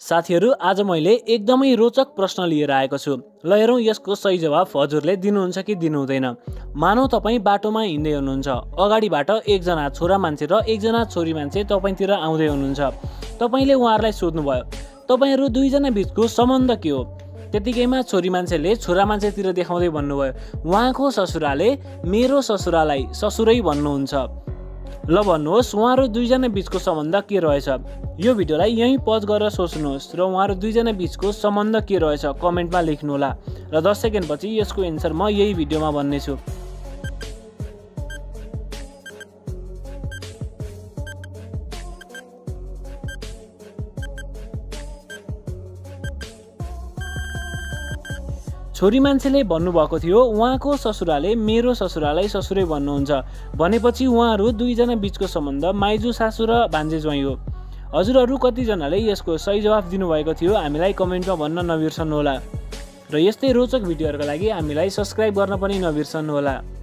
साथीहरु आज मैले एकदमै रोचक प्रश्न लिएर आएको छु। ल हेरौं यसको सही जवाफ हजुरले दिनुहुन्छ कि दिनुहुँदैन। मानौ तपाई बाटोमा हिँड्दै हुनुहुन्छ, अगाडिबाट एकजना छोरा मान्छे र एकजना छोरी मान्छे तपाईतिर आउँदै हुनुहुन्छ। तपाईले उहाँहरुलाई सोध्नुभयो, तपाईहरु दुईजना बीचको सम्बन्ध के हो? त्यतिकैमा छोरी मान्छेले छोरा मान्छेतिर देखाउँदै भन्नुभयो, उहाँको ससुराले मेरो ससुरालाई ससुरै भन्नुहुन्छ। ल भन्नुहोस् उहाँहरु दुईजना बीचको सम्बन्ध के रहेछ? यो भिडियोलाई यहीं पज गरेर सोच्नुहोस् र उहाँहरु दुईजना बीचको सम्बन्ध के रहेछ कमेन्टमा लेख्नु होला र 10 सेकेन्डपछि यसको एन्सर म यही भिडियोमा भन्ने छु। छोरी मान्छेले भन्नुभएको थियो, उहाँको ससुराले मेरो ससुरालाई ससुरै भन्नुहुन्छ। भनेपछि उहाँहरु दुईजना बीचको सम्बन्ध माइजू सासू र भान्जे ज्वाइँ हो। हजुरहरु कतिजनाले यसको सही जवाफ दिनुभएको थियो हामीलाई कमेन्टमा भन्न नबिर्सनु होला र यस्तै रोचक भिडियोहरुका लागि हामीलाई सब्स्क्राइब गर्न पनि नबिर्सनु होला।